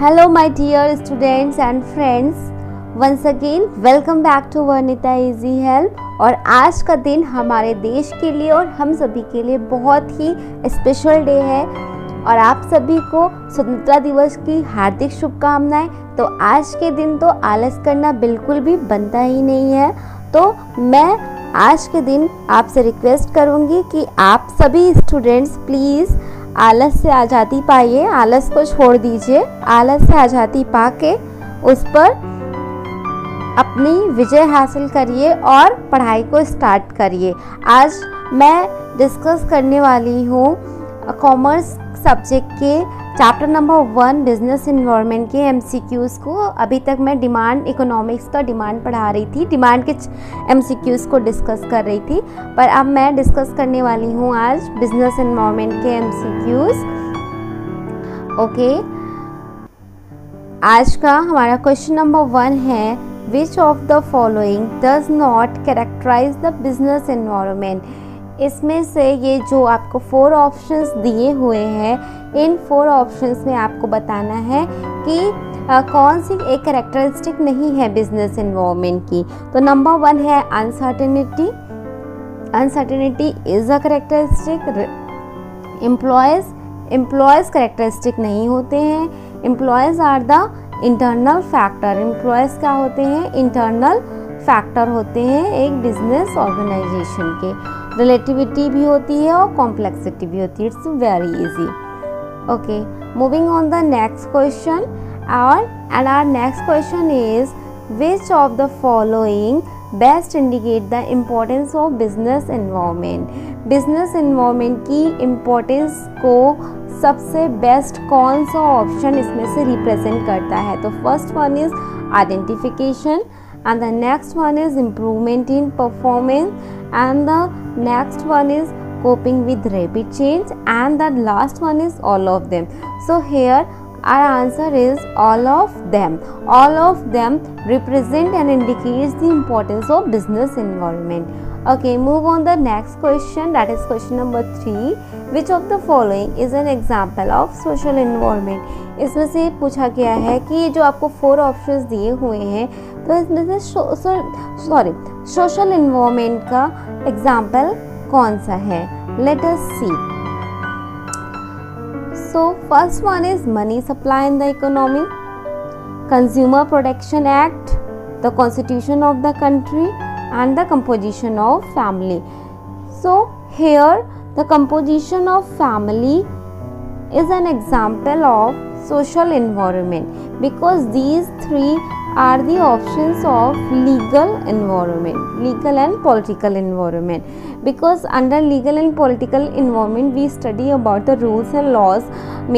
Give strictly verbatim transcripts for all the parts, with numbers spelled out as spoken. Hello my dear students and friends, once again welcome back to Varnita Easy Help। और आज का दिन हमारे देश के लिए और हम सभी के लिए बहुत ही स्पेशल डे है और आप सभी को स्वतंत्रता दिवस की हार्दिक शुभकामनाएं। तो आज के दिन तो आलस करना बिल्कुल भी बनता ही नहीं है, तो मैं आज के दिन आपसे रिक्वेस्ट करूंगी कि आप सभी स्टूडेंट्स प्लीज़ आलस से आज़ादी पाइए, आलस को छोड़ दीजिए। आलस से आज़ादी पाके उस पर अपनी विजय हासिल करिए और पढ़ाई को स्टार्ट करिए। आज मैं डिस्कस करने वाली हूँ कॉमर्स सब्जेक्ट के chapter number one business environment के एमसीक्यूज़ को। अभी तक मैं डिमांड इकोनॉमिक्स का डिमांड पढ़ा रही थी, डिमांड के एमसीक्यूज़ को डिस्कस कर रही थी, पर अब मैं डिस्कस करने वाली हूँ आज बिजनेस इन्वायरमेंट के एमसीक्यूज़। ओके, आज का हमारा क्वेश्चन नंबर वन है which of the following does not characterise the business environment. इसमें से ये जो आपको फोर ऑप्शंस दिए हुए हैं, इन फोर ऑप्शंस में आपको बताना है कि आ, कौन सी एक कैरेक्टरिस्टिक नहीं है बिजनेस एनवायरनमेंट की। तो नंबर वन है uncertainty. Uncertainty is a characteristic. Employees employees characteristic नहीं होते हैं। Employees are the internal factor. Employees क्या होते हैं? इंटरनल फैक्टर होते हैं एक बिजनेस ऑर्गेनाइजेशन के। रिलेटिविटी भी होती है और कॉम्प्लेक्सिटी भी होती है। It's very easy. Okay, moving on the next question. और and our next question is which of the following best indicate the importance of business environment. Business environment की इम्पोर्टेंस को सबसे बेस्ट कौन सा ऑप्शन इसमें से रिप्रेजेंट करता है? तो first one is identification and the next one is improvement in performance and the next one is coping with rapid change and the last one is all of them. So here our answer is all of them. All of them represent and indicates the importance of business environment. Okay, move on the next question, that is question number three. Which of the following is an example of social environment? इसमें से पूछा गया है कि ये जो आपको four options दिए हुए हैं, तो इसमें से सॉरी सोशल एनवायरनमेंट का एग्जाम्पल कौन सा है? Let us see. So first one is money supply in the economy, Consumer Protection Act, the Constitution of the country and the composition of family. So here the composition of family is an example of social environment because these three are the options of legal environment, legal and political environment, because under legal and political environment we study about the rules and laws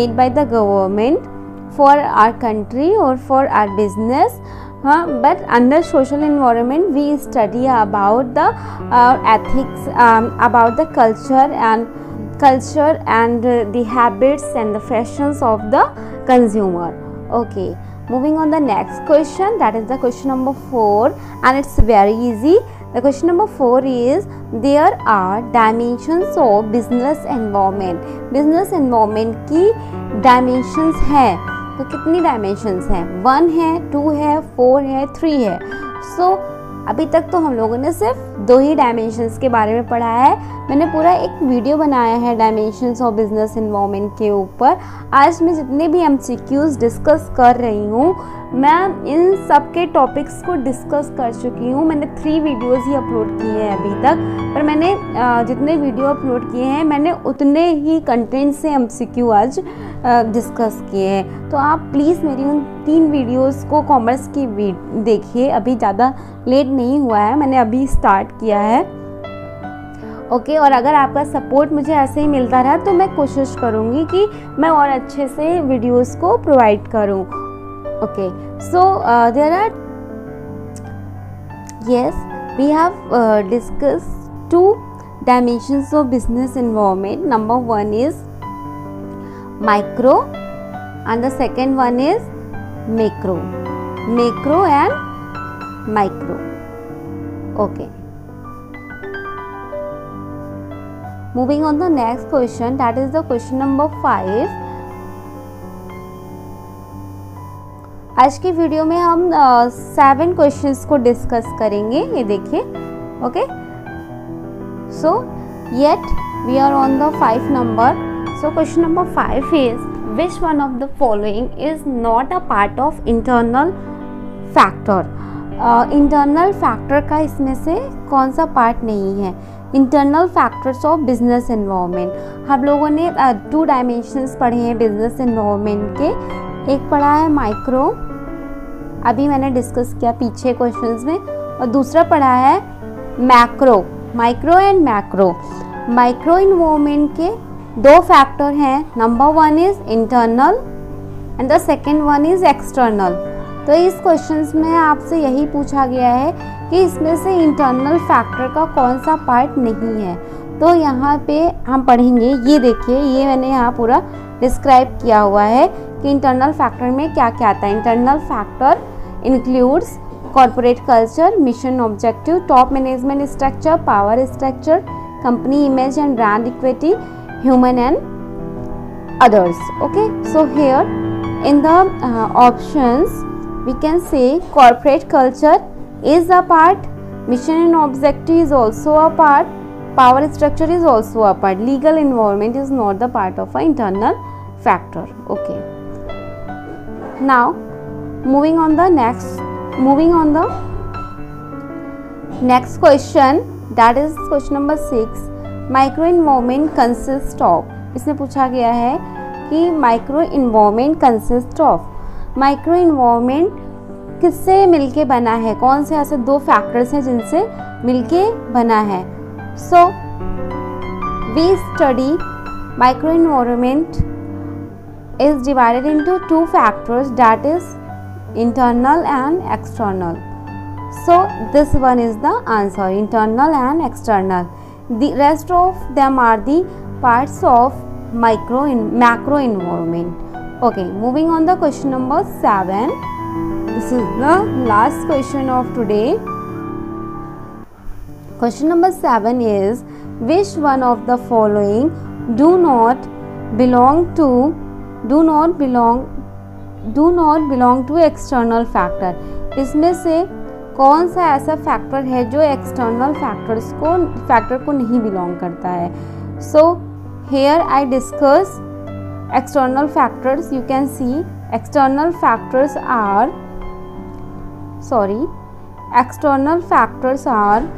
made by the government for our country or for our business, huh? But under social environment we study about the uh, ethics, um, about the culture and culture and uh, the habits and the fashions of the consumer. Okay, moving on the next question, that is the question number four and it's very easy. The question number four is there are dimensions of business environment. Business environment की dimensions है, तो कितनी dimensions हैं? One है, to है, four है, three है। So अभी तक तो हम लोगों ने सिर्फ दो ही डायमेंशंस के बारे में पढ़ा है। मैंने पूरा एक वीडियो बनाया है डायमेंशंस ऑफ बिजनेस एनवायरनमेंट के ऊपर। आज मैं जितने भी एमसीक्यूज़ डिस्कस कर रही हूँ, मैं इन सब के टॉपिक्स को डिस्कस कर चुकी हूँ। मैंने थ्री वीडियोस ही अपलोड किए हैं अभी तक, पर मैंने जितने वीडियो अपलोड किए हैं मैंने उतने ही कंटेंट से एमसीक्यू आज डिस्कस किए हैं। तो आप प्लीज़ मेरी उन तीन वीडियोस को कॉमर्स की देखिए, अभी ज़्यादा लेट नहीं हुआ है, मैंने अभी स्टार्ट किया है। ओके okay, और अगर आपका सपोर्ट मुझे ऐसे ही मिलता रहा तो मैं कोशिश करूँगी कि मैं और अच्छे से वीडियोस को प्रोवाइड करूँ। Okay, so there are yes we have discuss two dimensions of business environment. Number one is micro and the second one is macro. Macro and micro. Okay, moving on the next question, that is the question number five. आज की video में हम seven uh, questions को discuss करेंगे। ये देखिए, okay. So yet we are on the five number. So question number five is which one of the following is not a part of internal factor. Internal factor का इसमें से कौन सा part नहीं है। Internal factors of business environment. हम लोगों ने टू uh, डायमेंशंस पढ़े हैं बिजनेस एनवायरनमेंट के। एक पढ़ा है माइक्रो, अभी मैंने डिस्कस किया पीछे क्वेश्चंस में, और दूसरा पढ़ा है macro, micro and macro. Micro environment के दो फैक्टर हैं, number one is internal and the second one is external. तो इस क्वेश्चंस में आपसे यही पूछा गया है कि इसमें से इंटरनल फैक्टर का कौन सा पार्ट नहीं है। तो यहाँ पे हम पढ़ेंगे, ये देखिए, ये मैंने यहाँ पूरा डिस्क्राइब किया हुआ है कि इंटरनल फैक्टर में क्या क्या आता है। Internal factor includes corporate culture, mission objective, top management structure, power structure, company image and brand equity, human and others. Okay, so here in the options we can say corporate culture is a part, mission and objective is also a part, power structure is also a part, legal involvement is not the part of a internal factor. Okay, now moving on the next moving on the next question, that is question number six, micro environment consists of। इसमें पूछा गया है कि micro environment consist of. Micro environment किससे मिलके बना है, कौन से ऐसे दो फैक्टर्स हैं जिनसे मिलके बना है। So we study micro environment is divided into two factors, that is internal and external. So this one is the answer, internal and external. The rest of them are the parts of micro and macro environment. Okay, moving on the question number seven. This is the last question of today. Question number seven is which one of the following do not belong to do not belong do not belong to external factor। इसमें से कौन सा ऐसा factor है जो external factors को factor को नहीं बिलोंग करता है। So here I discuss external factors. You can see external factors are sorry external factors are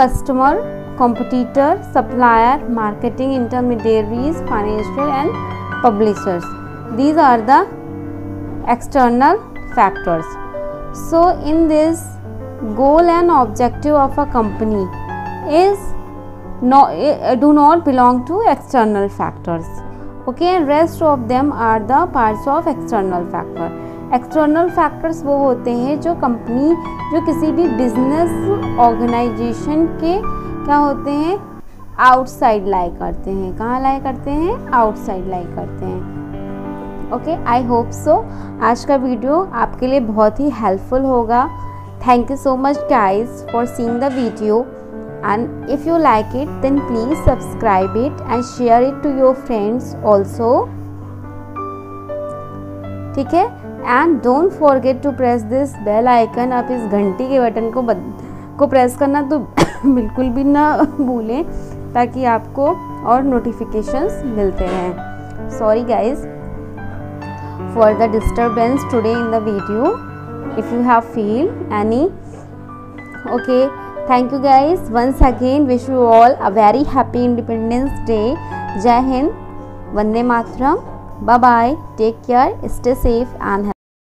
customer, competitor, supplier, marketing intermediaries, financial and publishers. These are the external factors. So in this, goal and objective of a company is no do not belong to external factors. Okay, and rest of them are the parts of external factor. External factors वो होते हैं जो company जो किसी भी business organisation के क्या होते हैं, आउटसाइड लाई करते हैं। कहाँ लाई करते हैं, आउटसाइड लाई करते हैं। ओके, आई होप सो आज का वीडियो आपके लिए बहुत ही हेल्पफुल होगा। Thank you so much guys for seeing the video, and if you like it then please subscribe it and share it to your friends also, ठीक है। And don't forget to press this bell icon. आप इस घंटी के button को बद, को press करना तो बिल्कुल भी ना भूलें, ताकि आपको और नोटिफिकेशंस मिलते रहें। Sorry guys for the disturbance today in the video if you have feel any. Okay, thank you guys once again. Wish you all a very happy independence day. जय हिंद, वंदे मातरम, bye bye, take care, stay safe and